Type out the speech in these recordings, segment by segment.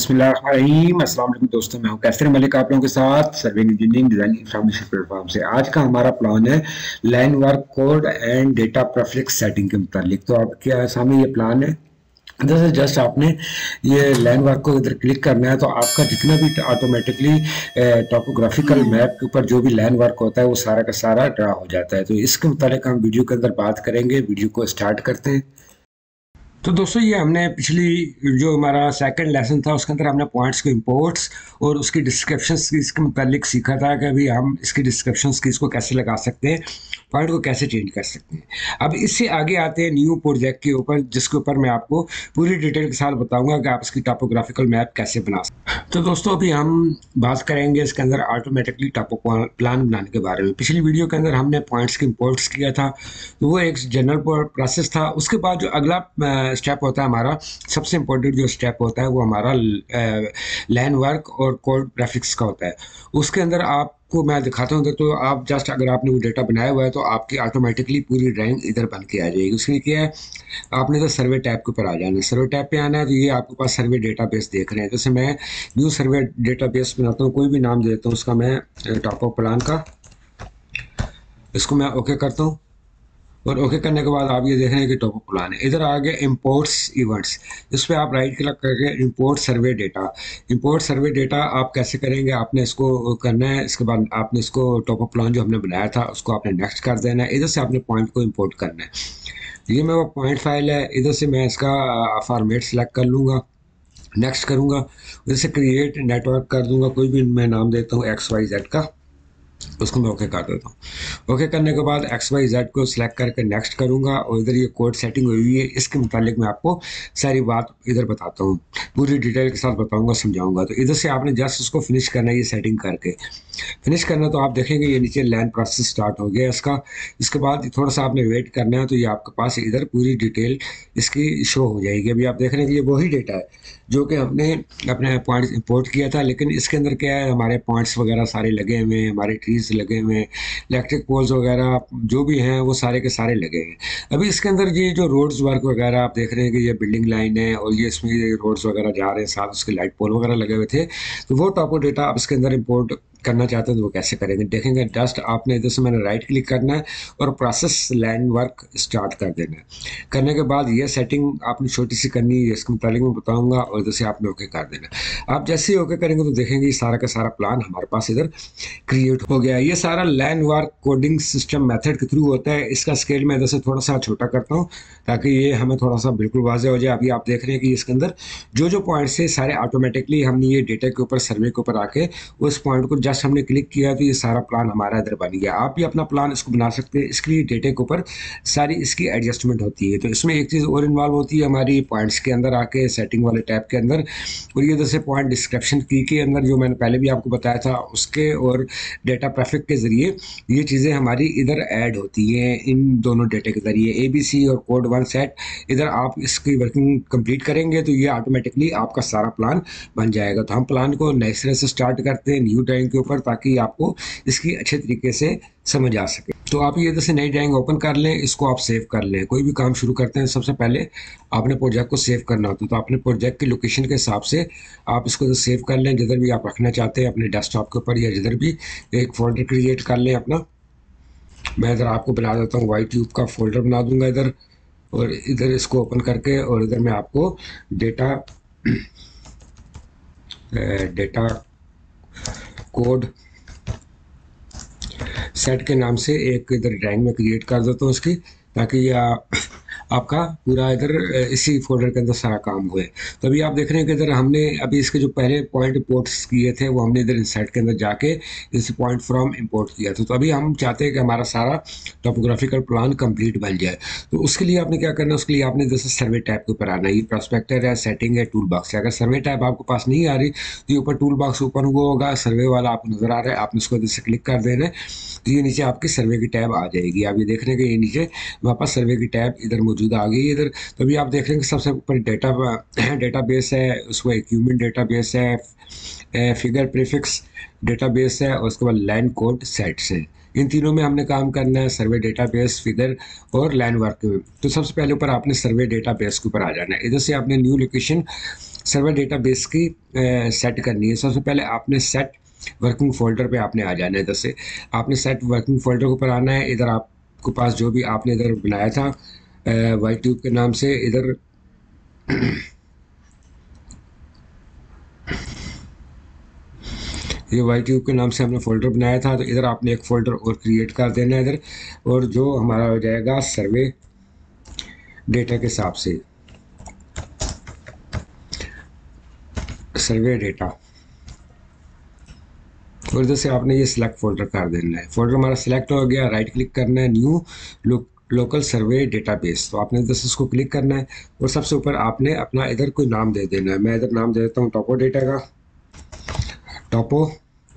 बिस्मिल्लाहिर्रहमानिर्रहीम। अस्सलाम वालेकुम दोस्तों, मैं हूं कैसर मलिक, आप लोगों के साथ serving engineering design information platform से। आज का हमारा प्लान है line work code and data prefix setting के मुतालिक। तो आपके सामने ये प्लान है, जैसे जस्ट आपने ये लाइन वर्क को इधर क्लिक करना है तो आपका जितना भी ऑटोमेटिकली टॉपोग्राफिकल मैप के ऊपर जो भी लाइन वर्क होता है वो सारा का सारा ड्रा हो जाता है। तो इसके मुतालिक हम वीडियो के अंदर बात करेंगे। वीडियो को स्टार्ट करते हैं। तो दोस्तों, ये हमने पिछली जो हमारा सेकंड लेसन था उसके अंदर हमने पॉइंट्स को इंपोर्ट्स और उसकी डिस्क्रिप्शंस की इसके मुतालिक सीखा था कि अभी हम इसकी डिस्क्रिप्शंस की इसको कैसे लगा सकते हैं, पॉइंट को कैसे चेंज कर सकते हैं। अब इससे आगे आते हैं न्यू प्रोजेक्ट के ऊपर, जिसके ऊपर मैं आपको पूरी डिटेल के साथ बताऊंगा कि आप इसकी टॉपोग्राफिकल मैप कैसे बना सकते हैं। तो दोस्तों, अभी हम बात करेंगे इसके अंदर ऑटोमेटिकली टॉपो प्लान बनाने के बारे में। पिछली वीडियो के अंदर हमने पॉइंट्स के इंपोर्ट्स किया था, तो वो एक जनरल प्रोसेस था। उसके बाद जो अगला स्टेप होता है हमारा, सबसे इम्पोर्टेंट जो स्टेप होता है वो हमारा लाइन वर्क और कोड ग्राफिक्स का होता है। उसके अंदर आपको मैं दिखाता हूँ। तो आप जस्ट अगर आपने वो डेटा बनाया हुआ है तो आपकी ऑटोमेटिकली पूरी ड्राइंग इधर बन के आ जाएगी। उसके लिए क्या है, आपने इधर सर्वे टैब के ऊपर आ जाना है। सर्वे टैब पे आना है तो ये आपके पास सर्वे डेटाबेस देख रहे हैं। जैसे मैं न्यू सर्वे डेटाबेस बनाता हूँ, कोई भी नाम देता हूँ उसका, मैं टॉपो प्लान का, इसको मैं ओके करता हूँ। और ओके करने के बाद आप ये देख रहे हैं कि टॉपो प्लान है। इधर आ गया इम्पोर्ट्स इवेंट्स, इस पर आप राइट क्लिक करके import survey data, import survey data आप कैसे करेंगे, आपने इसको करना है। इसके बाद आपने इसको टॉपो प्लान जो हमने बनाया था उसको आपने नेक्स्ट कर देना है। इधर से आपने पॉइंट को इंपोर्ट करना है। ये मेरा पॉइंट फाइल है, इधर से मैं इसका फॉर्मेट सेलेक्ट कर लूँगा, नेक्स्ट करूँगा, जैसे क्रिएट नेटवर्क कर दूँगा, कोई भी मैं नाम देता हूँ XYZ का, उसको मैं ओके कर देता हूँ। ओके करने के बाद XYZ को सिलेक्ट करके नेक्स्ट करूँगा। और इधर ये कोड सेटिंग हुई हुई है, इसके मुतालिक मैं आपको सारी बात इधर बताता हूँ, पूरी डिटेल के साथ बताऊँगा, समझाऊँगा। तो इधर से आपने जस्ट उसको फिनिश करना है, ये सेटिंग करके फिनिश करना। तो आप देखेंगे ये नीचे लाइन प्रोसेस स्टार्ट हो गया इसका। इसके बाद थोड़ा सा आपने वेट करना है, तो ये आपके पास इधर पूरी डिटेल इसकी शो हो जाएगी। अभी आप देख रहे हैं कि ये वही डेटा है जो कि हमने अपने पॉइंट्स इंपोर्ट किया था, लेकिन इसके अंदर क्या है, हमारे पॉइंट्स वगैरह सारे लगे हुए हैं, हमारे ट्रीज लगे हुए हैं, इलेक्ट्रिक पोल्स वगैरह जो भी हैं वो सारे के सारे लगे हैं। अभी इसके अंदर ये जो रोड्स वर्क वगैरह आप देख रहे हैं कि ये बिल्डिंग लाइन है और ये इसमें रोड्स वगैरह जा रहे हैं, साथ उसके लाइट पोल वगैरह लगे हुए थे। तो वो टॉपो डेटा आप इसके अंदर इंपोर्ट करना चाहते हैं तो वो कैसे करेंगे, देखेंगे। जस्ट आपने इधर से मैंने राइट क्लिक करना है और प्रोसेस लैंड वर्क स्टार्ट कर देना है। करने के बाद ये सेटिंग आपने छोटी सी करनी है, इसके मुताबिक मैं बताऊंगा, और इधर से आपने ओके कर देना। आप जैसे ही ओके करेंगे तो देखेंगे सारा का सारा प्लान हमारे पास इधर क्रिएट हो गया। ये सारा land work coding system method के थ्रू होता है। इसका स्केल मैं इधर से थोड़ा सा छोटा करता हूँ ताकि ये हमें थोड़ा सा बिल्कुल वाजह हो जाए। अभी आप देख रहे हैं कि इसके अंदर जो जो पॉइंट्स है सारे ऑटोमेटिकली हमने ये डेटा के ऊपर सर्वे के ऊपर आके उस पॉइंट को जस्ट हमने क्लिक किया तो ये सारा प्लान हमारा इधर बन गया। आप भी अपना प्लान इसको बना सकते हैं। इसके लिए डेटे के ऊपर सारी इसकी एडजस्टमेंट होती है। तो इसमें एक चीज़ और इन्वॉल्व होती है हमारी, पॉइंट्स के अंदर आके सेटिंग वाले टैब के अंदर, और ये जैसे पॉइंट डिस्क्रिप्शन की के अंदर जो मैंने पहले भी आपको बताया था उसके, और डेटा प्रीफिक्स के ज़रिए ये चीज़ें हमारी इधर ऐड होती हैं इन दोनों डेटे के ज़रिए। ABC और कोड 1 सेट, इधर आप इसकी वर्किंग कंप्लीट करेंगे तो ये ऑटोमेटिकली आपका सारा प्लान बन जाएगा। तो हम प्लान को नए सिरे से स्टार्ट करते हैं न्यू ड्राइंग के ऊपर, ताकि आपको इसकी अच्छे तरीके से समझ आ सके। तो आप ये जैसे नई ड्राइंग ओपन कर लें, इसको आप सेव कर लें। कोई भी काम शुरू करते हैं सबसे पहले आपने प्रोजेक्ट को सेव करना होता है, तो आपने प्रोजेक्ट के लोकेशन के हिसाब से आप इसको तो सेव कर लें, जिधर भी आप रखना चाहते हैं अपने डेस्कटॉप के ऊपर, या जिधर भी एक फोल्डर क्रिएट कर लें अपना। मैं इधर आपको बना देता हूँ, वाई ट्यूब का फोल्डर बना दूंगा इधर, और इधर इसको ओपन करके, और इधर मैं आपको डेटा कोड सेट के नाम से एक इधर ड्राइंग में क्रिएट कर देता हूँ इसकी, ताकि ये आपका पूरा इधर इसी फोल्डर के अंदर सारा काम हुए। तो अभी आप देख रहे हैं कि इधर हमने अभी इसके जो पहले पॉइंट इंपोर्ट्स किए थे वो हमने इधर इंसर्ट के अंदर जाके इस पॉइंट फ्रॉम इंपोर्ट किया था। तो अभी हम चाहते हैं कि हमारा सारा टॉपोग्राफिकल प्लान कंप्लीट बन जाए। तो उसके लिए आपने क्या करना है, उसके लिए आपने जैसे सर्वे टैब के ऊपर आना है। ये प्रोस्पेक्टर है, सेटिंग है, टूल बॉक्स है। अगर सर्वे टैब आपके पास नहीं आ रही तो ये ऊपर टूल बॉक्स ओपन हुआ होगा, सर्वे वाला आपको नज़र आ रहा है, आपने उसको इधर से क्लिक कर देना है तो ये नीचे आपकी सर्वे की टैब आ जाएगी। आप ये देख रहे हैं कि ये नीचे हमारे पास सर्वे की टैब इधर मौजूद आ गई इधर। तो अभी आप देख रहे हैं कि सबसे ऊपर डेटाबेस है, उसको इक्विपमेंट डेटाबेस है, फिगर प्रीफिक्स डेटाबेस है, और उसके बाद लाइन कोड सेट्स हैं। इन तीनों में हमने काम करना है, सर्वे डेटाबेस, फिगर और लाइन वर्क में। तो सबसे पहले ऊपर आपने सर्वे डेटाबेस के ऊपर आ जाना है। इधर से आपने न्यू लोकेशन सर्वर डेटाबेस की सेट करनी है। सबसे पहले आपने सेट वर्किंग फोल्डर पे आपने आ जाना है। जैसे आपने सेट वर्किंग फोल्डर के ऊपर आना है, इधर आपके पास जो भी आपने इधर बनाया था वाई ट्यूब के नाम से, इधर ये वाई ट्यूब के नाम से हमने फ़ोल्डर बनाया था, तो इधर आपने एक फ़ोल्डर और क्रिएट कर देना है इधर, और जो हमारा हो जाएगा सर्वे डेटा के हिसाब से सर्वे डेटा, और इधर से आपने ये सिलेक्ट फोल्डर कर देना है। फोल्डर हमारा सिलेक्ट हो गया, राइट क्लिक करना है, न्यू लोकल सर्वे डेटाबेस, तो आपने इधर से इसको क्लिक करना है और सबसे ऊपर आपने अपना इधर कोई नाम दे देना है। मैं इधर नाम दे देता हूँ टॉपो डेटा का, टॉपो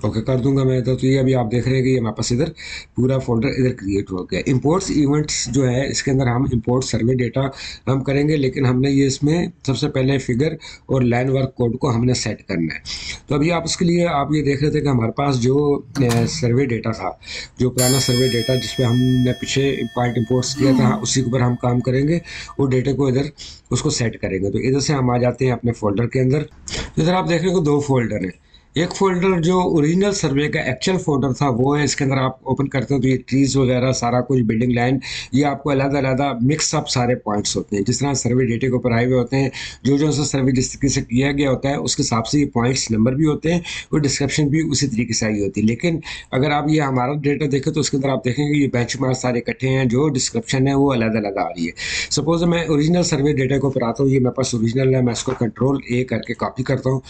ओके कर दूंगा मैं इधर। तो ये अभी आप देख रहे हैं कि ये हमारे पास इधर पूरा फोल्डर इधर क्रिएट हो गया। इंपोर्ट्स इवेंट्स जो है इसके अंदर हम इंपोर्ट सर्वे डेटा हम करेंगे, लेकिन हमने ये इसमें सबसे पहले फिगर और लाइन वर्क कोड को हमने सेट करना है। तो अभी आप उसके लिए आप ये देख रहे थे कि हमारे पास जो सर्वे डेटा था, जो पुराना सर्वे डेटा जिसपे हमने पीछे पार्ट इम्पोर्ट्स किया था, उसी के ऊपर हम काम करेंगे और डेटे को इधर उसको सेट करेंगे। तो इधर से हम आ जाते हैं अपने फोल्डर के अंदर। इधर आप देख रहे हो दो फोल्डर हैं, एक फोल्डर जो ओरिजिनल सर्वे का एक्चुअल फोल्डर था वो है, इसके अंदर आप ओपन करते हो तो ये ट्रीज़ वगैरह सारा कुछ बिल्डिंग लाइन ये आपको अलग अलग मिक्सअप सारे पॉइंट्स होते हैं, जिस तरह सर्वे डेटे के ऊपर आए हुए होते हैं, जो सा सर्वे जिस तरीके से किया गया होता है उसके हिसाब से ये पॉइंट्स नंबर भी होते हैं और डिस्क्रिप्शन भी उसी तरीके से आई होती है। लेकिन अगर आप ये हमारा डेटा देखें तो उसके अंदर आप देखेंगे ये बेंच मार्क सारे इकट्ठे हैं, जो डिस्क्रिप्शन है वो अलग अलग आ रही है। सपोज मैं ओरिजिनल सर्वे डेटा के ऊपर आता हूँ, ये मेरे पास ओरिजिनल है, मैं इसको Ctrl A करके कॉपी करता हूँ।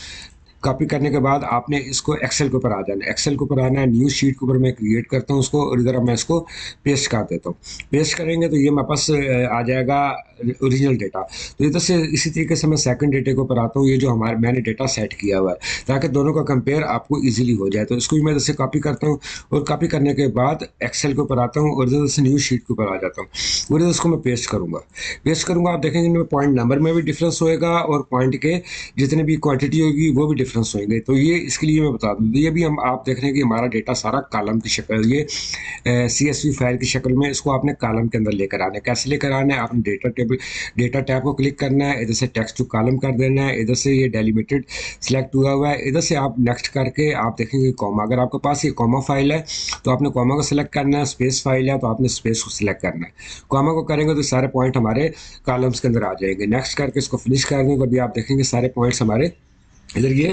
कॉपी करने के बाद आपने इसको एक्सेल के ऊपर आ जाना है, एक्सेल के ऊपर आना है, न्यू शीट के ऊपर मैं क्रिएट करता हूँ उसको और इधर मैं इसको पेस्ट कर देता हूँ। पेस्ट करेंगे तो ये मेरे पास आ जाएगा ओरिजिनल डेटा। तो इधर से इसी तरीके से मैं सेकंड डेटे के ऊपर आता हूँ, ये जो हमारे मैंने डेटा सेट किया हुआ है, ताकि दोनों का कंपेयर आपको ईजिली हो जाए। तो इसको भी मैं इधर से कॉपी करता हूँ और कॉपी करने के बाद एक्सेल के ऊपर आता हूँ और इधर से न्यू शीट के ऊपर आ जाता हूँ और इधर उसको मैं पेस्ट करूँगा। आप देखेंगे इनमें पॉइंट नंबर में भी डिफ्रेंस होएगा और पॉइंट के जितने भी क्वान्टिटी होगी वो भी होंगे। तो ये इसके लिए मैं बता दूं, ये भी हम आप देख रहे हैं कि हमारा डेटा सारा कॉलम की शक्ल, ये CSV फाइल की शक्ल में, इसको आपने कॉलम के अंदर लेकर आना है। कैसे लेकर आना है? आपने डेटा टेबल डेटा टैब को क्लिक करना है, इधर से टेक्स्ट टू कॉलम कर देना है, इधर से ये डेलिमिटेड सिलेक्ट हुआ हुआ है, इधर से आप नेक्स्ट करके आप देखेंगे कॉमा, अगर आपके पास ये कॉमा फाइल है तो आपने कॉमा को सिलेक्ट करना है, स्पेस फाइल है तो आपने स्पेस को सिलेक्ट करना है। कॉमा को करेंगे तो सारे पॉइंट हमारे कॉलम्स के अंदर आ जाएंगे। नेक्स्ट करके इसको फिनिश कर देंगे, अभी आप देखेंगे सारे पॉइंट्स हमारे इधर ये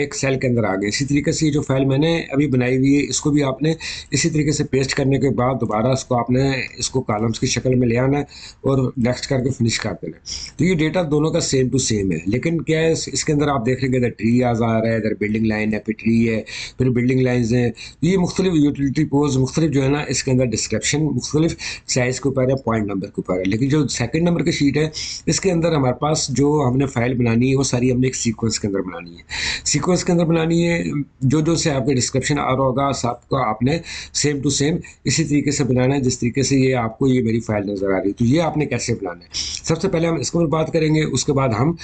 एक सेल के अंदर आ गए। इसी तरीके से ये जो फाइल मैंने अभी बनाई हुई है इसको भी आपने इसी तरीके से पेस्ट करने के बाद दोबारा इसको आपने इसको कॉलम्स की शक्ल में ले आना है और नेक्स्ट करके फिनिश कर देना है। तो ये डेटा दोनों का सेम टू सेम है, लेकिन क्या है इसके अंदर आप देख रहे हैं इधर ट्री आ रहा है, इधर बिल्डिंग लाइन है, फिर ट्री है, फिर बिल्डिंग लाइन्स हैं, ये मुख्तलिफ यूटिलिटी पोज मुख्तलिफ जो है ना इसके अंदर डिस्क्रिप्शन मुख्तलिफ साइज़ के ऊपर है, पॉइंट नंबर के ऊपर है। लेकिन जो सेकेंड नंबर की शीट है इसके अंदर हमारे पास जो हमने फाइल बनानी है वो सारी हमने एक सीक्वेंस के अंदर बनानी है। सीक्वेंस के अंदर बनानी है, जो से आपके डिस्क्रिप्शन आ रहा होगा सबका आपने सेम टू सेम इसी तरीके से बनाना है, जिस तरीके से ये आपको ये मेरी फाइल नज़र आ रही है। तो ये आपने कैसे बनाना है, सबसे पहले हम इसके ऊपर बात करेंगे, उसके बाद हम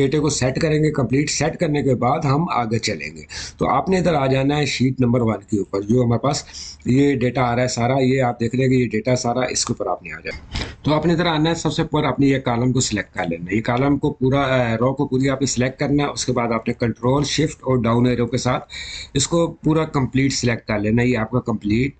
डेटे को सेट करेंगे। कंप्लीट सेट करने के बाद हम आगे चलेंगे। तो आपने इधर आ जाना है शीट नंबर 1 के ऊपर, जो हमारे पास ये डेटा आ रहा है सारा, ये आप देख रहे हैं कि ये डेटा सारा इसके ऊपर आपने आ जाए। तो आपने इधर आना है, सबसे ऊपर आपने ये कॉलम को सिलेक्ट कर लेना है, ये कॉलम को पूरा रो को पूरी आपने सिलेक्ट करना है, उसके बाद आपने कंट्रोल शिफ्ट और डाउन एरो के साथ इसको पूरा कंप्लीट सिलेक्ट कर लेना है, ये आपका कंप्लीट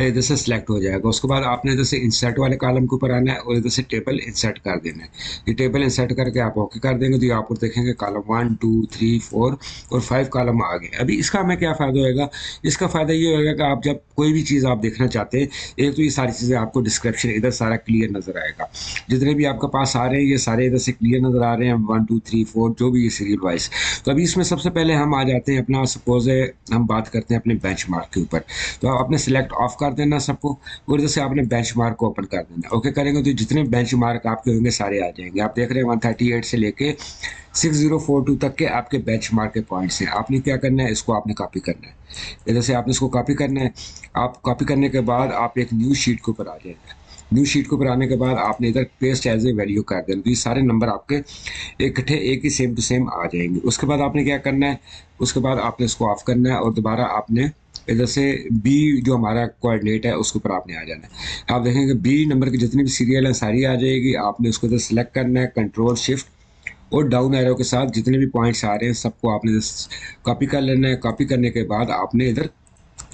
इधर से सिलेक्ट हो जाएगा। उसके बाद आपने इधर से इंसर्ट वाले कॉलम के ऊपर आना है और इधर से टेबल इंसर्ट कर देना है, ये टेबल इंसर्ट करके आप ओके कर देंगे। तो ये आप देखेंगे कॉलम 1, 2, 3, 4 और 5 कॉलम आ गए। अभी इसका हमें क्या फ़ायदा होएगा? इसका फ़ायदा ये होएगा कि आप जब कोई भी चीज़ आप देखना चाहते हैं, एक तो ये सारी चीज़ें आपको डिस्क्रिप्शन इधर सारा क्लियर नज़र आएगा, जितने भी आपके पास आ रहे हैं ये सारे इधर से क्लियर नज़र आ रहे हैं, 1, 2, 3, 4 जो भी ये सीरियल वाइज। तो अभी इसमें सबसे पहले हम आ जाते हैं अपना, सपोज हम बात करते हैं अपने बेंच मार्क के ऊपर, तो आपने सिलेक्ट ऑफ कर देना सबको और जैसे आपने बेंचमार्क को ओपन कर देना। ओके करेंगे तो जितने बेंचमार्क आपके होंगे सारे आ जाएंगे। आप देख रहे हैं 138 से लेके 6042 तक के आपके बेंचमार्क के पॉइंट्स हैं। आपने क्या करना है, इसको आपने कॉपी करना है, इधर से आपने इसको कॉपी करना है। आप कॉपी करने के बाद आप एक न्यू शीट के ऊपर आ जाएंगे। न्यू शीट के ऊपर आने के बाद आपने इधर पेस्ट एज ए वैल्यू कर देना, तो ये सारे नंबर आपके इकट्ठे एक ही सेम टू सेम आ जाएंगे। उसके बाद आपने क्या करना है, उसके बाद आपने इसको ऑफ करना है और दोबारा आपने इधर से B जो हमारा कोऑर्डिनेट है उसके ऊपर आपने आ जाना है। आप देखेंगे B नंबर की जितनी भी सीरियल है सारी आ जाएगी। आपने उसको इधर सेलेक्ट करना है, कंट्रोल शिफ्ट और डाउन एरो के साथ जितने भी पॉइंट्स आ रहे हैं सबको आपने कॉपी कर लेना है। कॉपी करने के बाद आपने इधर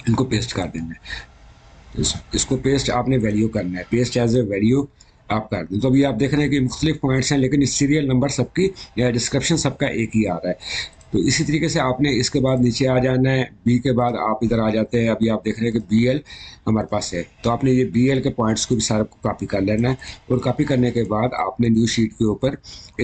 इनको पेस्ट कर देना है। इसको पेस्ट आपने वैल्यू करना है, पेस्ट एज ए वैल्यू आप कर दें। तो अभी आप देख रहे हैं कि मुख्तलिफ पॉइंट्स हैं, लेकिन सीरियल नंबर सबकी या डिस्क्रिप्शन सबका एक ही आ रहा है। तो इसी तरीके से आपने इसके बाद नीचे आ जाना है। बी के बाद आप इधर आ जाते हैं। अभी आप देख रहे हैं कि बी एल हमारे पास है, तो आपने ये बी एल के पॉइंट्स को भी सारा कॉपी कर लेना है। और कॉपी करने के बाद आपने न्यू शीट के ऊपर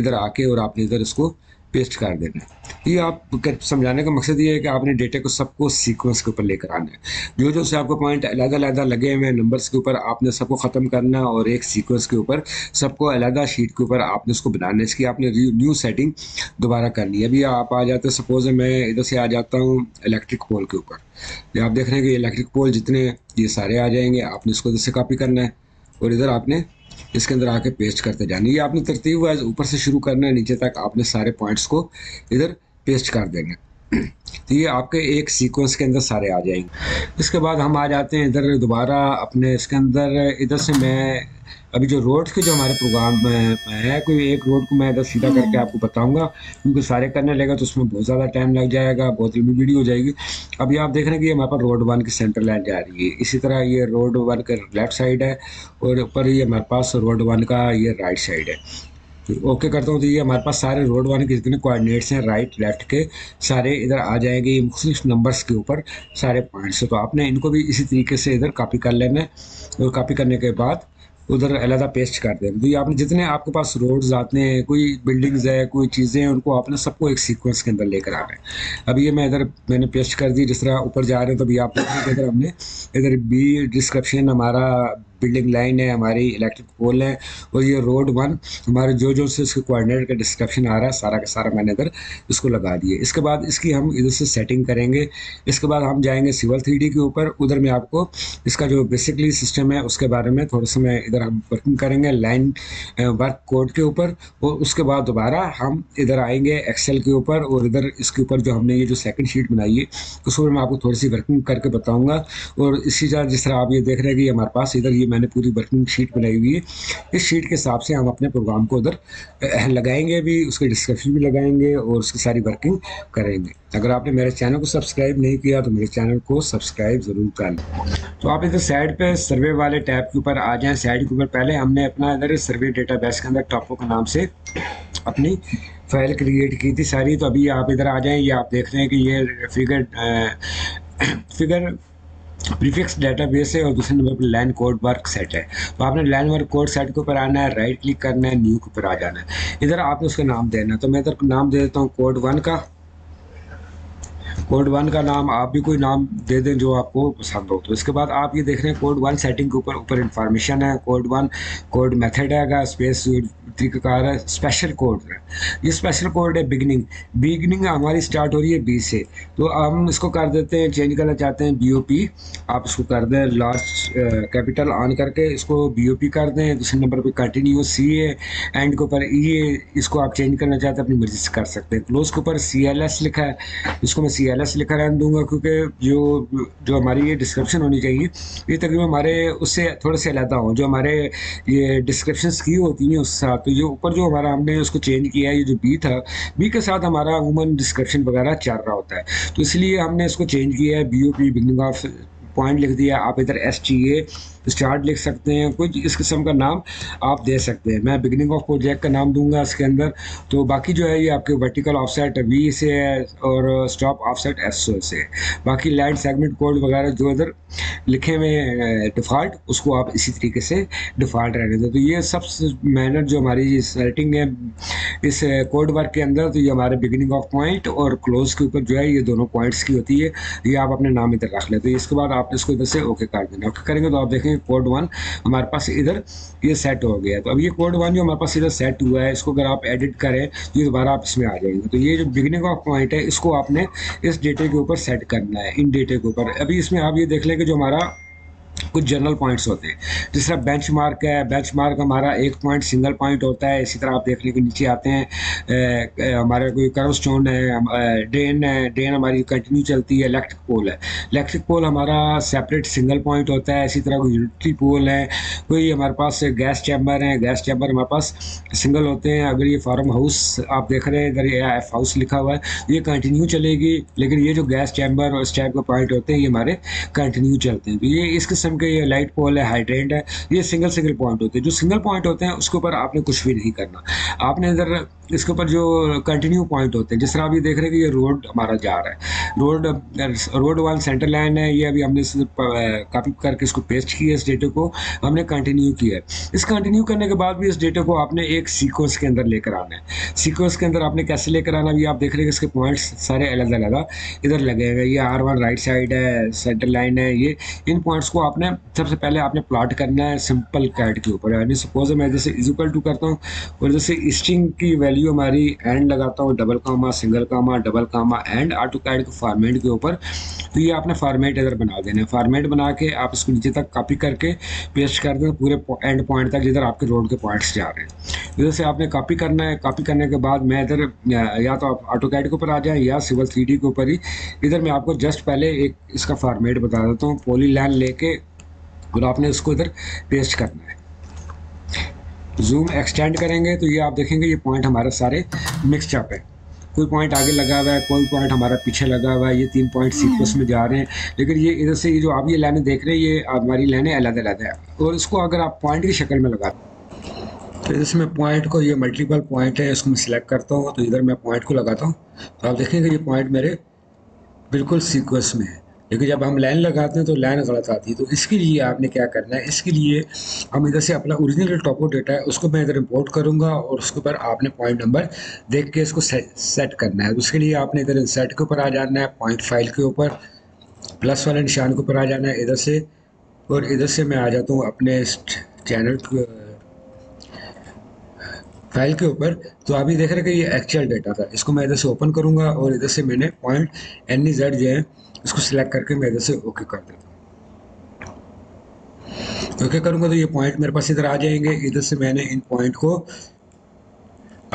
इधर आके और आपने इधर इसको पेस्ट कर देना है। ये आप समझाने का मकसद ये है कि आपने डेटा को सबको सीक्वेंस के ऊपर लेकर आना है। जो जो से आपको पॉइंट अलग-अलग लगे हुए हैं नंबर्स के ऊपर, आपने सबको ख़त्म करना है और एक सीक्वेंस के ऊपर सबको अलग शीट के ऊपर आपने उसको बनाना है। इसकी आपने न्यू सेटिंग दोबारा करनी है। अभी आप आ जाते हैं, सपोज मैं इधर से आ जाता हूँ इलेक्ट्रिक पोल के ऊपर। ये आप देख रहे हैं कि इलेक्ट्रिक पोल जितने ये सारे आ जाएंगे। आपने इसको इधर से कॉपी करना है और इधर आपने इसके अंदर आके पेस्ट करते जाना। ये आपने तरतीब वाइज ऊपर से शुरू करना है, नीचे तक आपने सारे पॉइंट्स को इधर पेस्ट कर देना। तो ये आपके एक सीक्वेंस के अंदर सारे आ जाएंगे। इसके बाद हम आ जाते हैं इधर दोबारा अपने इसके अंदर। इधर से मैं अभी जो रोड के जो हमारे प्रोग्राम में है, कोई एक रोड को मैं इधर सीधा करके आपको बताऊंगा, क्योंकि सारे करने लगेगा तो उसमें बहुत ज़्यादा टाइम लग जाएगा, बहुत लंबी वीडियो हो जाएगी। अभी आप देख रहे हैं कि हमारे पास रोड वन की सेंटर लाइन जा रही है। इसी तरह ये रोड वन का लेफ्ट साइड है और ऊपर ये हमारे पास रोड वन का ये राइट साइड है। ओके करता हूँ। तो ये हमारे पास सारे रोड वन के जितने कोऑर्डिनेट्स हैं राइट लेफ्ट के सारे इधर आ जाएंगे, मुख्तलिफ नंबर्स के ऊपर सारे पॉइंट्स। तो आपने इनको भी इसी तरीके से इधर कॉपी कर लेना है और कॉपी करने के बाद उधर अलहदा पेस्ट कर देना। तो ये आपने जितने आपके पास रोड्स आते हैं, कोई बिल्डिंग्स है, कोई चीज़ें हैं, उनको आपने सबको एक सीक्वेंस के अंदर लेकर आना है। अभी ये मैं इधर मैंने पेस्ट कर दी। जिस तरह ऊपर जा रहे हैं तो अभी आप देखें कि इधर हमने इधर बी डिस्क्रिप्शन हमारा बिल्डिंग लाइन है, हमारी इलेक्ट्रिक पोल है और ये रोड वन हमारे जो जो से इसके कोऑर्डिनेट का डिस्क्रिप्शन आ रहा है सारा का सारा मैंने इधर इसको लगा दिए। इसके बाद इसकी हम इधर से सेटिंग करेंगे। इसके बाद हम जाएंगे सिविल 3D के ऊपर। उधर में आपको इसका जो बेसिकली सिस्टम है उसके बारे में थोड़ा सा मैं इधर हम वर्किंग करेंगे लाइन वर्क कोड के ऊपर। और उसके बाद दोबारा हम इधर आएंगे एक्सेल के ऊपर और इधर इसके ऊपर जो हमने ये जो सेकेंड शीट बनाई है उसमें मैं आपको थोड़ी सी वर्किंग करके बताऊँगा। और इसी तरह जिस तरह आप ये देख रहे हैं कि हमारे पास इधर ये मैंने पूरी वर्किंग शीट बनाई हुई है। इस शीट के हिसाब से हम अपने प्रोग्राम को उधर लगाएंगे भी, उसके डिस्क्रिप्शन भी लगाएंगे और उसकी सारी वर्किंग करेंगे। अगर आपने मेरे चैनल को सब्सक्राइब नहीं किया तो मेरे चैनल को सब्सक्राइब ज़रूर कर लें। तो आप इधर साइड पे सर्वे वाले टैब के ऊपर आ जाएं। साइड के ऊपर पहले हमने अपना इधर सर्वे डेटाबेस के अंदर टॉपो के नाम से अपनी फाइल क्रिएट की थी सारी। तो अभी आप इधर आ जाएं। ये आप देख रहे हैं कि ये फिगर प्रीफिक्स डेटाबेस है और दूसरे नंबर पर लाइन कोड वर्क सेट है। तो आपने लाइन वर्क कोड सेट के ऊपर आना है, राइट क्लिक करना है, न्यू के ऊपर आ जाना है। इधर आपने उसका नाम देना है। तो मैं इधर नाम दे देता हूँ कोड वन का। कोड वन का नाम आप भी कोई नाम दे दें जो आपको पसंद हो। तो इसके बाद आप ये देख रहे हैं कोड वन सेटिंग के ऊपर ऊपर इंफॉर्मेशन है। कोड वन कोड मेथड है, स्पेस तरीक़ाकार है, स्पेशल कोड है। ये स्पेशल कोड है बिगनिंग। बिगनिंग हमारी स्टार्ट हो रही है बी से, तो हम इसको कर देते हैं, चेंज करना चाहते हैं BOP। आप इसको कर दें लार्ज कैपिटल ऑन करके इसको BOP कर दें। दूसरे नंबर पर कंटिन्यू C है, एंड के ऊपर E है। इसको आप चेंज करना चाहते हैं अपनी मर्जी से कर सकते हैं। क्लोज के ऊपर CLS लिखा है, इसको मैं CLS लिखा रहने दूंगा क्योंकि जो हमारी ये डिस्क्रिप्शन होनी चाहिए ये तकरीबन हमारे उससे थोड़ा सा अलहदा हो, जो हमारे ये डिस्क्रिप्शन की होती हैं उससे। तो ये ऊपर जो हमारा हमने उसको चेंज किया है, ये जो बी था, बी के साथ हमारा वुमन डिस्क्रिप्शन वगैरह चल रहा होता है, तो इसलिए हमने इसको चेंज किया है। BOP बिगनिंग ऑफ पॉइंट लिख दिया। आप इधर STA स्टार्ट लिख सकते हैं, कुछ इस किस्म का नाम आप दे सकते हैं। मैं बिगनिंग ऑफ प्रोजेक्ट का नाम दूंगा इसके अंदर। तो बाकी जो है ये आपके वर्टिकल ऑफसेट V से है और स्टॉप ऑफसेट SO से है। बाकी लाइन सेगमेंट कोड वगैरह जो इधर लिखे हुए डिफ़ॉल्ट उसको आप इसी तरीके से डिफ़ॉल्ट रहने दें। तो ये सब मैनर जो हमारी सेटिंग है इस कोड वर्क के अंदर, तो ये हमारे बिगनिंग ऑफ पॉइंट और क्लोज के ऊपर जो है ये दोनों पॉइंट्स की होती है। ये आप अपने नाम इधर रख लेते हैं। इसके बाद आपने इसको इधर से ओके कर देना। ओके करेंगे तो आप देखें कोड वन हमारे पास इधर ये सेट हो गया। तो अब ये कोड वन जो हमारे पास इधर सेट हुआ है, इसको अगर आप एडिट करें तो ये दोबारा आप इसमें आ जाएंगे। तो ये जो बिगनिंग ऑफ पॉइंट है इसको आपने इस डेटे के ऊपर सेट करना है, इन डेटे के ऊपर। अभी इसमें आप ये देख लें कि जो हमारा कुछ जनरल पॉइंट्स होते हैं। जिस तरह बेंचमार्क है, बेंचमार्क हमारा एक पॉइंट सिंगल पॉइंट होता है। इसी तरह आप देख लें कि नीचे आते हैं हमारा कोई कर्वस्टोन है, ड्रेन है, ड्रेन हमारी कंटिन्यू चलती है। इलेक्ट्रिक पोल है, इलेक्ट्रिक पोल हमारा सेपरेट सिंगल पॉइंट होता है। इसी तरह कोई यूटिलिटी पोल है, कोई हमारे पास गैस चैम्बर है, गैस चैम्बर हमारे पास सिंगल होते हैं। अगर ये फार्म हाउस आप देख रहे हैं, इधर ये एफ हाउस लिखा हुआ है, ये कंटिन्यू चलेगी, लेकिन ये जो गैस चैम्बर और इस टाइप के पॉइंट होते हैं ये हमारे कंटिन्यू चलते हैं। तो ये इस किस्म के ये लाइट पोल है, हाइड्रेंट है, ये सिंगल सिंगल पॉइंट होते हैं। जो सिंगल पॉइंट होते हैं उसके ऊपर आपने कुछ भी नहीं करना। आपने इधर इसके ऊपर जो कंटिन्यू पॉइंट होते हैं, जिस तरह आप ये देख रहे हैं कि ये रोड हमारा जा रहा है, रोड वन सेंटर लाइन है, ये अभी हमने कॉपी करके इसको पेस्ट किया, इस डेटे को हमने कंटिन्यू किया है। इस कंटिन्यू करने के बाद भी इस डेटे को आपने एक सीक्वेंस के अंदर लेकर आना है। सीक्वेंस के अंदर आपने कैसे लेकर आना, अभी आप देख रहे हैं इसके पॉइंट्स सारे अलग अलग इधर लगे हुए हैं। ये R1 राइट साइड है, सेंटर लाइन है, ये इन पॉइंट्स को आपने सबसे पहले आपने प्लॉट करना है सिंपल कैड के ऊपर। यानी सपोज मैं जैसे इज इक्वल टू करता हूँ और जैसे स्ट्रिंग की वैल्यू हमारी एंड लगाता हूँ, double comma, single comma, double comma and AutoCAD के फॉर्मेट के ऊपर। तो ये आपने फॉर्मेट इधर बना देना है। फॉर्मेट बना के आप इसको नीचे तक कॉपी करके पेस्ट कर दें पूरे एंड पॉइंट तक जिधर आपके रोड के पॉइंट्स जा रहे हैं। इधर से आपने कॉपी करना है। कॉपी करने के बाद मैं इधर या तो आप ऑटोकैड के ऊपर आ जाए या सिविल 3D के ऊपर ही, इधर मैं आपको जस्ट पहले एक इसका फॉर्मेट बता देता हूँ। पॉली लाइन लेके और आपने उसको इधर पेस्ट करना है। जूम एक्सटेंड करेंगे तो ये आप देखेंगे ये पॉइंट हमारे सारे मिक्सचअप है। कोई पॉइंट आगे लगा हुआ है, कोई पॉइंट हमारा पीछे लगा हुआ है। ये तीन पॉइंट सीक्वेंस में जा रहे हैं, लेकिन ये इधर से ये जो आप ये लाइनें देख रहे हैं ये हमारी लाइनें अलग अलग है। और इसको अगर आप पॉइंट की शक्ल में लगाते तो इसमें पॉइंट को, ये मल्टीपल पॉइंट है, इसको मैं सिलेक्ट करता हूँ तो इधर मैं पॉइंट को लगाता हूँ तो आप देखेंगे ये पॉइंट मेरे बिल्कुल सीक्वेंस में है। लेकिन जब हम लाइन लगाते हैं तो लाइन गलत आती है। तो इसके लिए आपने क्या करना है, इसके लिए हम इधर से अपना ओरिजिनल टॉपो डेटा है उसको मैं इधर इंपोर्ट करूंगा और उसके ऊपर आपने पॉइंट नंबर देख के इसको सेट करना है। उसके लिए आपने इधर इंसर्ट के ऊपर आ जाना है, पॉइंट फाइल के ऊपर प्लस वाले निशान के ऊपर आ जाना है इधर से। और इधर से मैं आ जाता हूँ अपने इस चैनल फाइल के ऊपर। तो आप ये देख रहे हैं कि ये एक्चुअल डेटा था, इसको मैं इधर से ओपन करूंगा और इधर से मैंने पॉइंट NZ जो है इसको सिलेक्ट करके मैं इधर से ओके कर देता हूँ। ओके करूंगा तो ये पॉइंट मेरे पास इधर आ जाएंगे। इधर से मैंने इन पॉइंट को,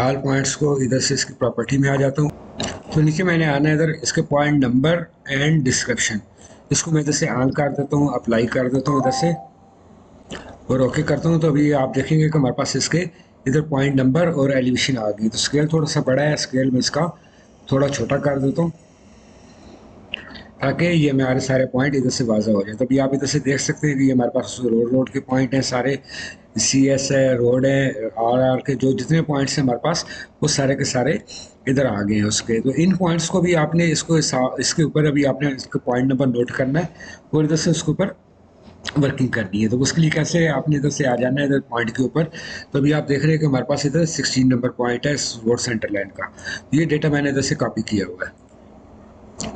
ऑल पॉइंट्स को इधर से इसकी प्रॉपर्टी में आ जाता हूँ। तो नीचे मैंने आना है इधर इसके पॉइंट नंबर एंड डिस्क्रिप्शन, इसको मैं इधर से ऑन कर देता हूँ, अप्लाई कर देता हूँ इधर से और ओके करता हूँ। तो अभी आप देखेंगे कि हमारे पास इसके इधर पॉइंट नंबर और एलिवेशन आ गई। तो स्केल थोड़ा सा बड़ा है, स्केल में इसका थोड़ा छोटा कर देता हूँ ताकि ये हमारे सारे पॉइंट इधर से वाज़ा हो जाए। तभी आप इधर से देख सकते हैं कि ये हमारे पास रोड के पॉइंट हैं, सारे CS है, रोड है, RR के जो जितने पॉइंट्स हैं हमारे पास वो सारे के सारे इधर आ गए हैं उसके। तो इन पॉइंट्स को भी आपने इसको इसके ऊपर अभी आपने इसका पॉइंट नंबर नोट करना है और इधर से उसके ऊपर वर्किंग करनी है। तो उसके लिए कैसे आपने इधर से आ जाना है इधर पॉइंट के ऊपर। तो अभी आप देख रहे हैं कि हमारे पास इधर 16 नंबर पॉइंट है रोड सेंटर लाइन का। ये डेटा मैंने इधर से कॉपी किया हुआ है,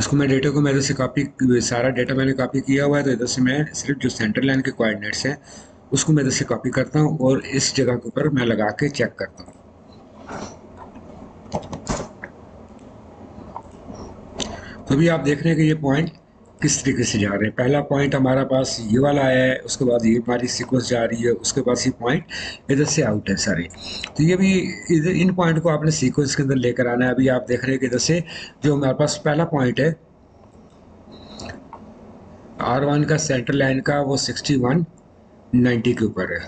इसको मैं डेटा को मैं इधर से कॉपी, सारा डेटा मैंने कॉपी किया हुआ है। तो इधर से मैं सिर्फ जो सेंटर लाइन के कोऑर्डिनेट्स हैं उसको मैं इधर से कॉपी करता हूँ और इस जगह के ऊपर मैं लगा के चेक करता हूँ। तो अभी आप देख रहे हैं कि ये पॉइंट किस तरीके से जा रहे हैं। पहला पॉइंट हमारा पास ये वाला आया है, उसके बाद ये हमारी सीक्वेंस जा रही है, उसके बाद ये पॉइंट इधर से आउट है सारे। तो ये भी इधर इन पॉइंट को आपने सीक्वेंस के अंदर लेकर आना है। अभी आप देख रहे हैं कि इधर से जो हमारे पास पहला पॉइंट है R1 का सेंटर लाइन का वो 6190 के ऊपर है।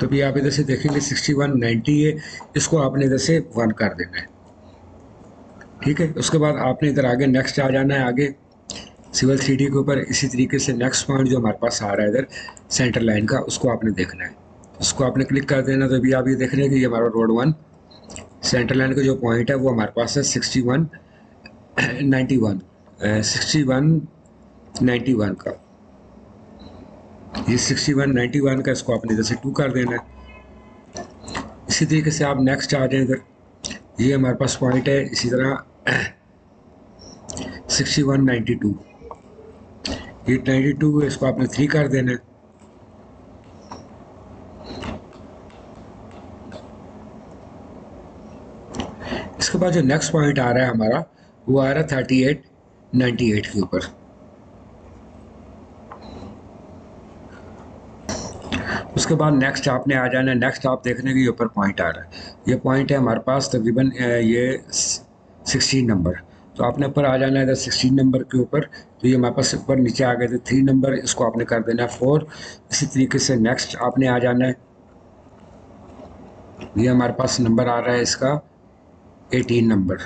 तो अभी आप इधर से देखेंगे 6190 है, इसको आपने इधर से 1 कर देना है, ठीक है। उसके बाद आपने इधर आगे नेक्स्ट आ जाना है, आगे सिविल 3D के ऊपर इसी तरीके से नेक्स्ट पॉइंट जो हमारे पास आ रहा है इधर सेंटर लाइन का उसको आपने देखना है, उसको आपने क्लिक कर देना। तो अभी आप ये देख रहे हैं कि ये हमारा रोड 1 सेंटर लाइन का जो पॉइंट है वो हमारे पास है 6191 का, ये 6191 का, इसको आपने इधर से 2 कर देना है। इसी तरीके से आप नेक्स्ट आ जाए इधर, ये हमारे पास पॉइंट है इसी तरह 6192, ये 92 है, इसको आपने 3 कर देना है। इसके बाद जो नेक्स्ट पॉइंट आ रहा है हमारा वो आ रहा है 3898 के ऊपर। उसके बाद नेक्स्ट आपने आ जाना है। नेक्स्ट आप देखने के ऊपर पॉइंट आ रहा है, ये पॉइंट है हमारे पास तकरीबन ये 16 नंबर। तो आपने ऊपर आ जाना है इधर 16 नंबर के ऊपर। तो ये हमारे पास ऊपर नीचे आ गए थे 3 नंबर, इसको आपने कर देना है 4। इसी तरीके से नेक्स्ट आपने आ जाना है, ये हमारे पास नंबर आ रहा है इसका 18 नंबर,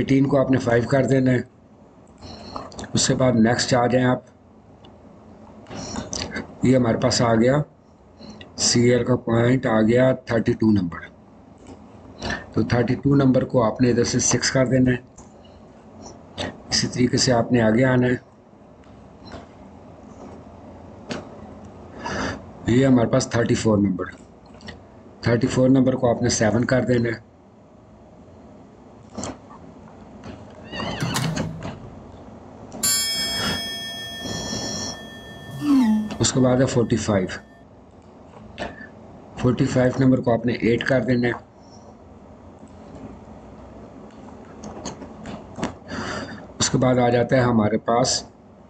18 को आपने 5 कर देना है। उसके बाद नेक्स्ट आ जाएं आप, ये हमारे पास आ गया सीएल का पॉइंट आ गया 32 नंबर। तो 32 नंबर को आपने इधर से 6 कर देना है। इसी तरीके से आपने आगे आना है, ये हमारे पास 34 नंबर, 34 नंबर को आपने 7 कर देना है। उसके बाद है 45, 45 नंबर को आपने 8 कर देना है। उसके बाद आ जाता है हमारे पास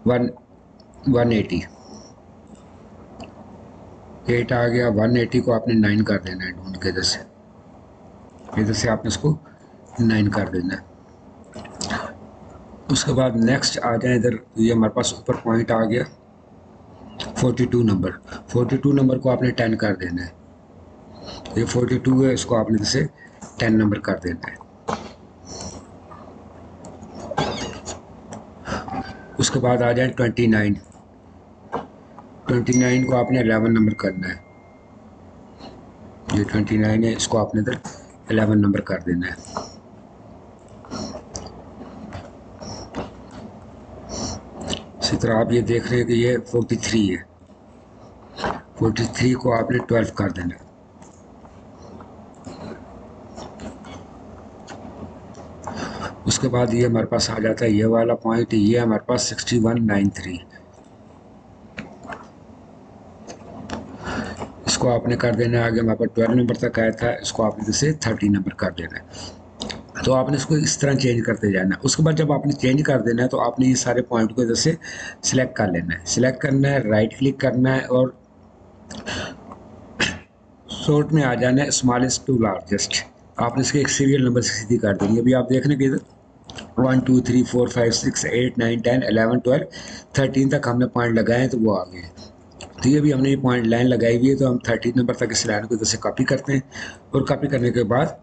180, 8 आ गया, 180 को आपने 9 कर देना है, ढूंढ के इधर से आपने इसको 9 कर देना है। उसके बाद नेक्स्ट आ जाए इधर, ये हमारे पास ऊपर पॉइंट आ गया 42 नंबर, 42 नंबर को आपने 10 कर देना है। ये 42 है, इसको आपने जैसे 10 नंबर कर देना है। उसके बाद आ जाए 29, 29 को आपने 11 नंबर करना है। ये 29 है, इसको आपने इधर 11 नंबर कर देना है। इसी तरह आप ये देख रहे हैं कि ये 43 है, 43 को आपने 12 कर देना है। उसके बाद ये हमारे पास आ जाता है ये वाला पॉइंट, ये हमारे पास 6193, इसको आपने कर देना है। आगे हमारे पास 12 नंबर तक आया था, इसको आपने जैसे 30 नंबर कर देना है। तो आपने इसको इस तरह चेंज करते जाना है। उसके बाद जब आपने चेंज कर देना है तो आपने ये सारे पॉइंट को इधर से सिलेक्ट कर लेना है, सिलेक्ट करना है, राइट क्लिक करना है और शॉर्ट में आ जाना है स्मॉलेस्ट टू लार्जेस्ट। आपने इसके एक सीरियल नंबर से सीधी कर देनी है। अभी आप देख रहे हैं कि इधर 1 2 3 4 5 6 8 9 10 11 12 13 तक हमने पॉइंट लगाए हैं, तो वो आ गए। तो ये भी हमने ये पॉइंट लाइन लगाई हुई है, तो हम 13 नंबर तक इस लाइन को इधर से कॉपी करते हैं और कॉपी करने के बाद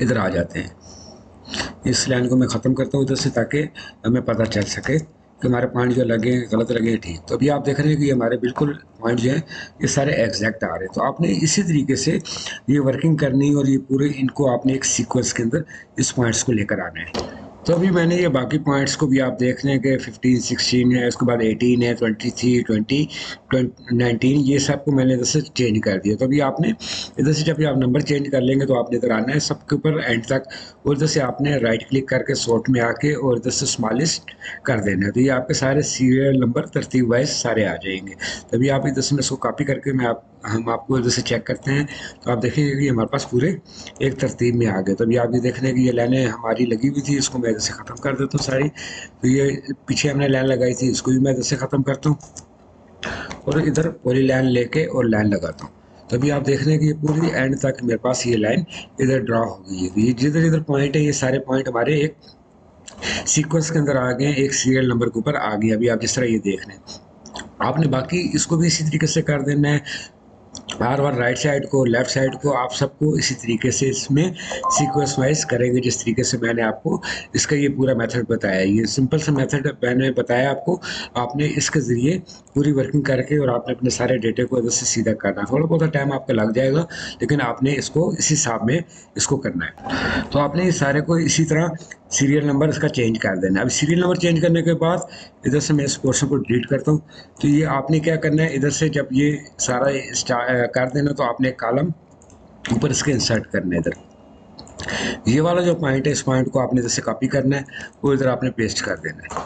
इधर आ जाते हैं। इस लाइन को मैं ख़त्म करता हूँ इधर से, ताकि हमें पता चल सके कि हमारे पॉइंट जो लगे हैं गलत लगे हैं ठीक। तो अभी आप देख रहे हैं कि हमारे बिल्कुल पॉइंट जो हैं ये सारे एग्जैक्ट आ रहे हैं। तो आपने इसी तरीके से ये वर्किंग करनी और ये पूरे इनको आपने एक सीक्वेंस के अंदर इस पॉइंट्स को लेकर आना है। तो अभी मैंने ये बाकी पॉइंट्स को भी आप देख रहे हैं कि 15 16 है, उसके बाद 18 है, 23 20 19 ये सब को मैंने इधर से चेंज कर दिया। तो अभी आपने इधर से जब आप नंबर चेंज कर लेंगे तो आपने इधर आना है सबके ऊपर एंड तक, और इधर से आपने राइट क्लिक करके शॉर्ट में आके और इधर से स्मॉलेस्ट कर देना है। तो ये आपके सारे सीरियल नंबर तरतीब वाइज सारे आ जाएंगे। तभी आप इधर से इसको कॉपी करके हम आपको इधर से चेक करते हैं। तो आप देखेंगे कि हमारे पास पूरे एक तरतीब में आ गए। तो अभी आप ये देख रहे हैं कि ये लाइनें हमारी लगी हुई थी, इसको मैं इधर से ख़त्म कर देता हूँ सारी। तो ये पीछे हमने लाइन लगाई थी, इसको भी मैं इधर से ख़त्म करता हूँ और इधर पूरी लाइन लेके और लाइन लगाता हूँ। तभी आप देख रहे हैं कि ये पूरी एंड तक मेरे पास ये लाइन इधर ड्रा हो गई है। तो ये जिधर इधर पॉइंट है, ये सारे पॉइंट हमारे एक सीक्वेंस के अंदर आ गए, एक सीरियल नंबर के ऊपर आ गए। अभी आप जिस तरह ये देख रहे हैं, आपने बाकी इसको भी इसी तरीके से कर देना है। बार बार राइट साइड को, लेफ़्ट साइड को, आप सबको इसी तरीके से इसमें सीक्वेंस वाइज करेंगे, जिस तरीके से मैंने आपको इसका ये पूरा मेथड बताया। ये सिंपल सा मेथड मैंने बताया आपको, आपने इसके ज़रिए पूरी वर्किंग करके और आपने अपने सारे डेटे को इधर से सीधा करना है। थोड़ा बहुत टाइम आपका लग जाएगा, लेकिन आपने इसको इसी हिसाब में इसको करना है। तो आपने ये सारे को इसी तरह सीरियल नंबर इसका चेंज कर देना। अब सीरियल नंबर चेंज करने के बाद इधर से मैं इस पोर्शन को डिलीट करता हूँ। तो ये आपने क्या करना है, इधर से जब ये सारा कर देना तो आपने कॉलम ऊपर इसके इंसर्ट करना है। इधर ये वाला जो पॉइंट है, इस पॉइंट को आपने इधर से कॉपी करना है और इधर आपने पेस्ट कर देना है।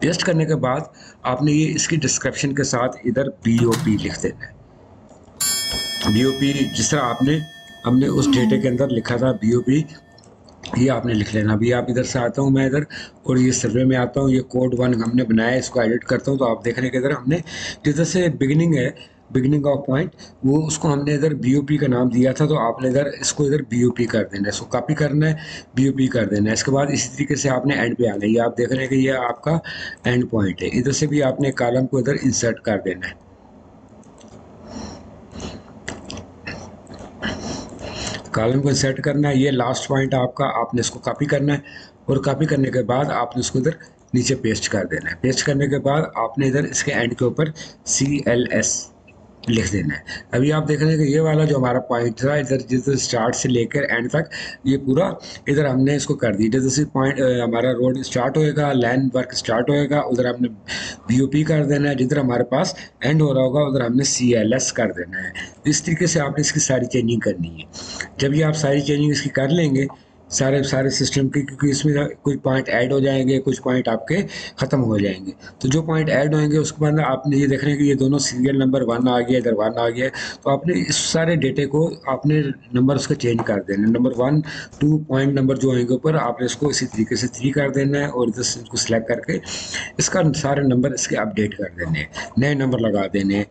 पेस्ट करने के बाद आपने ये इसकी डिस्क्रिप्शन के साथ इधर BOP लिख देना है। BOP जिस तरह हमने उस डेटे के अंदर लिखा था, BOP ये आपने लिख लेना। अभी आप इधर से आता हूँ मैं इधर और ये सर्वे में आता हूँ। ये कोड 1 हमने बनाया, इसको एडिट करता हूँ। तो आप देख रहे हैं कि इधर हमने जिधर से बिगिनिंग है, बिगनिंग ऑफ पॉइंट, वो उसको हमने इधर बीओपी का नाम दिया था, तो आपने इधर इसको इधर बीओपी कर देना है, इसको कॉपी करना है बीओपी कर देना है। इसके बाद इसी तरीके से आपने एंड पे आना है, ये आप देख रहे हैं कि ये आपका एंड पॉइंट है, इधर से भी आपने कॉलम को इधर इंसर्ट कर देना है। कॉलम को इंसर्ट करना है, ये लास्ट पॉइंट आपका, आपने इसको कॉपी करना है और कॉपी करने के बाद आपने इसको इधर नीचे पेस्ट कर देना है। पेस्ट करने के बाद आपने इधर इसके एंड के ऊपर CLS लिख देना है। अभी आप देख रहे हैं कि ये वाला जो हमारा पॉइंट था, इधर जिधर स्टार्ट से लेकर एंड तक ये पूरा इधर हमने इसको कर दी। इधर से पॉइंट हमारा रोड स्टार्ट होएगा, लैंड वर्क स्टार्ट होएगा, उधर हमने BOP कर देना है, जिधर हमारे पास एंड हो रहा होगा उधर हमने CLS कर देना है। इस तरीके से आपने इसकी सारी चेंजिंग करनी है। जब ये आप सारी चेंजिंग इसकी कर लेंगे सारे सिस्टम के, क्योंकि इसमें कुछ पॉइंट ऐड हो जाएंगे, कुछ पॉइंट आपके ख़त्म हो जाएंगे, तो जो पॉइंट ऐड होंगे उसके बाद आपने ये देख रहे हैं कि ये दोनों सीरियल नंबर 1 आ गया, इधर 1 आ गया, तो आपने इस सारे डेटे को आपने नंबर उसका चेंज कर देना, नंबर 1, 2 पॉइंट नंबर जो होंगे ऊपर आपने इसको इसी तरीके से 3 कर देना है और इधर से इसको सिलेक्ट करके इसका सारे नंबर इसके अपडेट कर देने हैं, नए नंबर लगा देने हैं।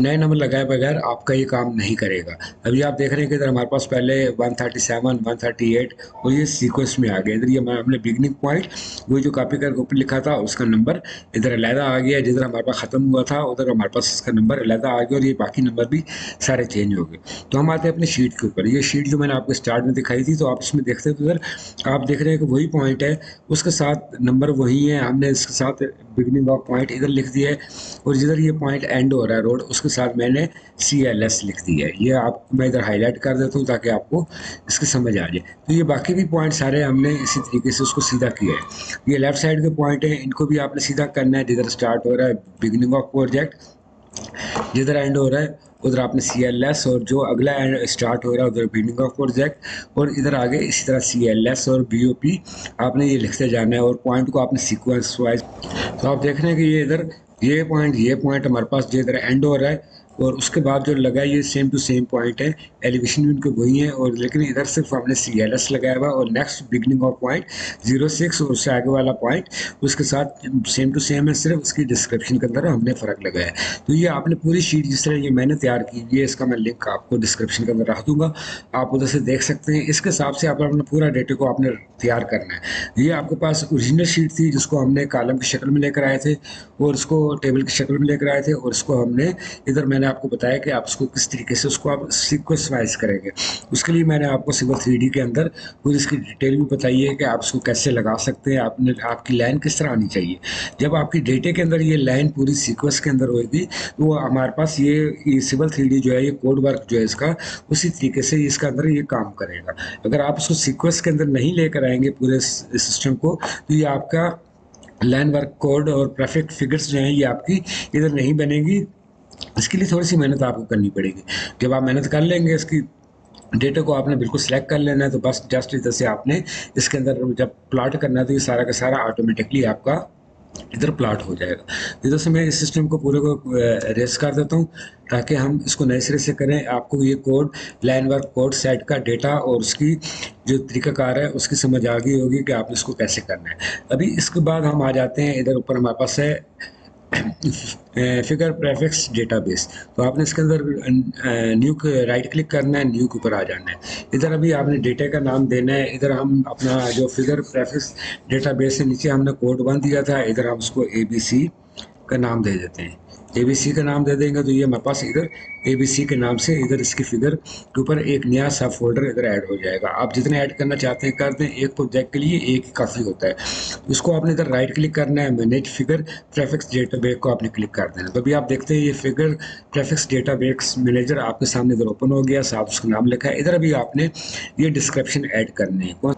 नए नंबर लगाए बगैर आपका ये काम नहीं करेगा। अभी आप देख रहे हैं कि इधर हमारे पास पहले 137, 138 और ये सीक्वेंस में आ गया। इधर ये हमने बिगनिंग पॉइंट वो जो कॉपी करके ऊपर लिखा था उसका नंबर इधर अलहदा आ गया, जिधर हमारे पास ख़त्म हुआ था उधर हमारे पास इसका नंबर अलहदा आ गया और ये बाकी नंबर भी सारे चेंज हो गए। तो हम आते हैं अपनी शीट के ऊपर। ये शीट जो मैंने आपको स्टार्ट में दिखाई थी, तो आप इसमें देखते हैं तो इधर आप देख रहे हैं कि वही पॉइंट है, उसके साथ नंबर वही है, हमने इसके साथ बिगनिंग ऑफ पॉइंट इधर लिख दिया है और जिधर ये पॉइंट एंड हो रहा है रोड उसके साथ मैंने CLS लिख दी है। ये आप मैं इधर हाईलाइट कर देता हूँ ताकि आपको इसकी समझ आ जाए। तो ये बाकी भी पॉइंट सारे हमने इसी तरीके से उसको सीधा किया है। ये लेफ्ट साइड के पॉइंट हैं, इनको भी आपने सीधा करना है। जिधर स्टार्ट हो रहा है बिगिनिंग ऑफ प्रोजेक्ट, जिधर एंड हो रहा है उधर आपने CLS और जो अगला स्टार्ट हो रहा है उधर बिगिनिंग ऑफ प्रोजेक्ट और इधर आगे इसी तरह CLS और BOP आपने ये लिखते जाना है और पॉइंट को आपने सिक्वेंस वाइज। तो आप देख रहे हैं कि ये इधर ये पॉइंट हमारे पास जो इधर एंड हो रहा है और उसके बाद जो लगा है ये सेम टू सेम पॉइंट है, एलिवेशन भी उनके वही है और लेकिन इधर सिर्फ हमने CLS लगाया हुआ और नेक्स्ट बिगनिंग ऑफ पॉइंट 06 और उससे आगे वाला पॉइंट उसके साथ सेम टू सेम है, सिर्फ उसकी डिस्क्रिप्शन के अंदर हमने फ़र्क लगाया है। तो ये आपने पूरी शीट जिस तरह ये मैंने तैयार की है, इसका मैं लिंक आपको डिस्क्रिप्शन के अंदर रख दूँगा, आप उधर से देख सकते हैं। इसके हिसाब से आप अपना पूरा डेटे को आपने तैयार करना है। ये आपके पास ओरिजिनल शीट थी जिसको हमने कॉलम की शक्ल में लेकर आए थे और उसको टेबल की शक्ल में लेकर आए थे और इसको हमने इधर मैंने आपको बताया कि आप उसको किस तरीके से उसको आप सीक्वेंस वाइज करेंगे। उसके लिए मैंने आपको सिविल 3D के अंदर पूरी इसकी डिटेल भी बताई है कि आप उसको कैसे लगा सकते हैं, आपने आपकी लाइन किस तरह आनी चाहिए। जब आपकी डेटे के अंदर ये लाइन पूरी सीक्वेंस के अंदर होगी तो हमारे पास ये सिविल 3D जो है, ये कोड वर्क जो है इसका, उसी तरीके से इसका अंदर ये काम करेगा। अगर आप उसको सीक्वेंस के अंदर नहीं लेकर आएंगे पूरे सिस्टम को, तो ये आपका लाइन वर्क कोड और परफेक्ट फिगर्स जो हैं ये आपकी इधर नहीं बनेगी। इसके लिए थोड़ी सी मेहनत आपको करनी पड़ेगी। जब आप मेहनत कर लेंगे, इसकी डेटा को आपने बिल्कुल सेलेक्ट कर लेना है, तो बस जस्ट इधर से आपने इसके अंदर जब प्लॉट करना है तो ये सारा का सारा ऑटोमेटिकली आपका इधर प्लॉट हो जाएगा। इधर से मैं इस सिस्टम को पूरे को रेस कर देता हूँ ताकि हम इसको नए सिरे से करें। आपको ये code line work code set का डेटा और उसकी जो तरीकाकार है उसकी समझ आ गई होगी कि आपने इसको कैसे करना है। अभी इसके बाद हम आ जाते हैं इधर ऊपर हमारे पास है फिगर प्रेफिक्स डेटाबेस। तो आपने इसके अंदर न्यू राइट क्लिक करना है, न्यू के ऊपर आ जाना है। इधर अभी आपने डेटा का नाम देना है। इधर हम अपना जो फिगर प्रेफिक्स डेटाबेस से नीचे हमने कोड 1 दिया था, इधर हम उसको ABC का नाम दे देते हैं। ABC का नाम दे देंगे तो ये हमारे पास इधर ABC के नाम से इधर इसकी फिगर के ऊपर एक नया सब फोल्डर इधर ऐड हो जाएगा। आप जितने ऐड करना चाहते हैं कर दें, एक प्रोजेक्ट के लिए एक ही काफ़ी होता है। उसको आपने इधर राइट क्लिक करना है, मैनेज फिगर प्रेफिक्स डेटाबेस को आपने क्लिक कर देना। तो अभी आप देखते हैं ये फिगर प्रेफिक्स डेटाबेस मैनेजर आपके सामने इधर ओपन हो गया, साफ उसका नाम लिखा है। इधर अभी आपने ये डिस्क्रिप्शन ऐड करनी है।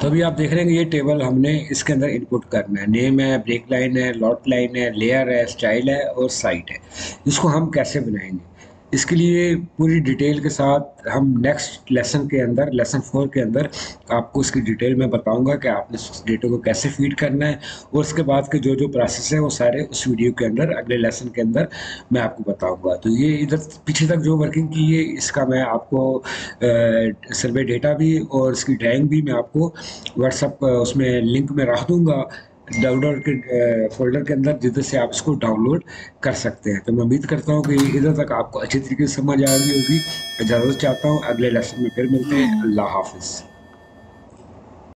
तो अभी आप देख रहे हैं ये टेबल हमने इसके अंदर इनपुट करना है। नेम है, ब्रेक लाइन है, लॉट लाइन है, लेयर है, स्टाइल है और साइट है। इसको हम कैसे बनाएंगे, इसके लिए पूरी डिटेल के साथ हम नेक्स्ट लेसन के अंदर, लेसन 4 के अंदर आपको इसकी डिटेल में बताऊंगा कि आपने इस डेटा को कैसे फीड करना है और उसके बाद के जो जो प्रोसेस है वो सारे उस वीडियो के अंदर अगले लेसन के अंदर मैं आपको बताऊंगा। तो ये इधर पीछे तक जो वर्किंग की है इसका मैं आपको सर्वे डेटा भी और इसकी ड्राइंग भी मैं आपको व्हाट्सअप उसमें लिंक में रख दूँगा। डाउनलोड के फोल्डर के अंदर जिधर से आप इसको डाउनलोड कर सकते हैं। तो मैं उम्मीद करता हूँ कि इधर तक आपको अच्छी तरीके से समझ आ रही होगी। इजाज़त चाहता हूँ, अगले लेसन में फिर मिलते हैं। अल्लाह हाफिज़।